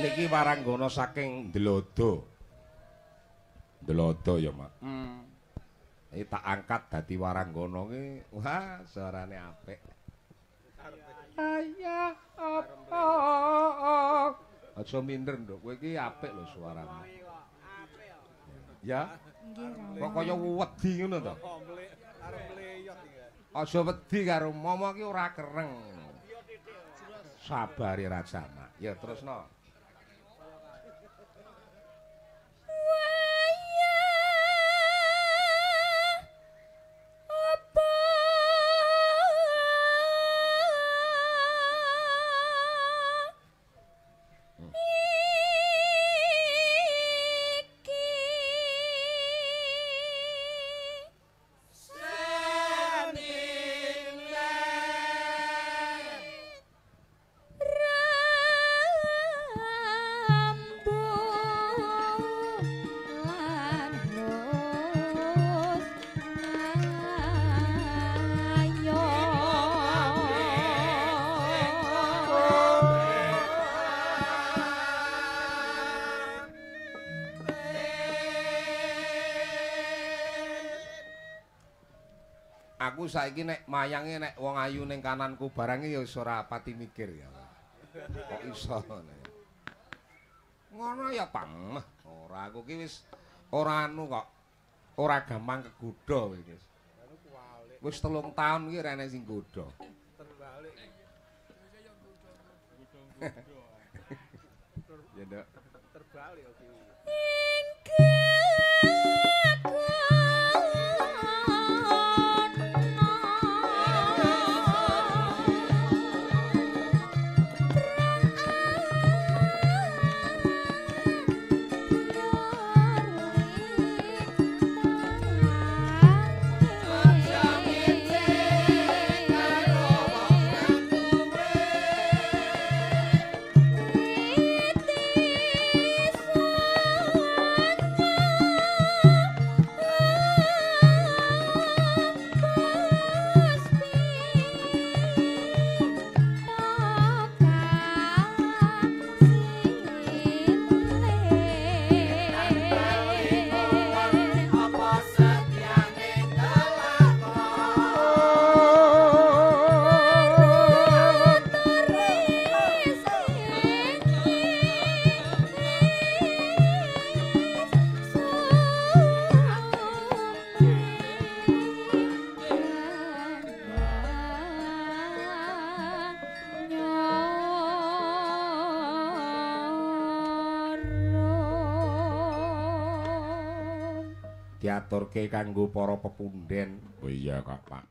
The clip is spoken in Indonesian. niki waranggono saking Delodo. Delodo ya, Mak. Ini tak angkat dadi waranggono ki. Wah, suarane apik. Ayah apa? Aja minder nduk, kowe iki apik lho suaramu. Ya. Kok kaya wedi ngono to? Aja wedi karo momo ki ora kereng. Sabari Rajana. Ya terusno. Aku saiki nek mayange nek wong ayu ning kananku barang ya ora pati mikir ya. Kok iso ngono ya, Pang. Ora aku ki wis ora anu kok. Ora gampang kegodha kowe iki. Wis 3 tahun ki ora enek sing godha. Terbalik. Ya, Nduk. Terbalik kok iki. Diaturke kanggo para pepunden. Oh iya, Kak Pak.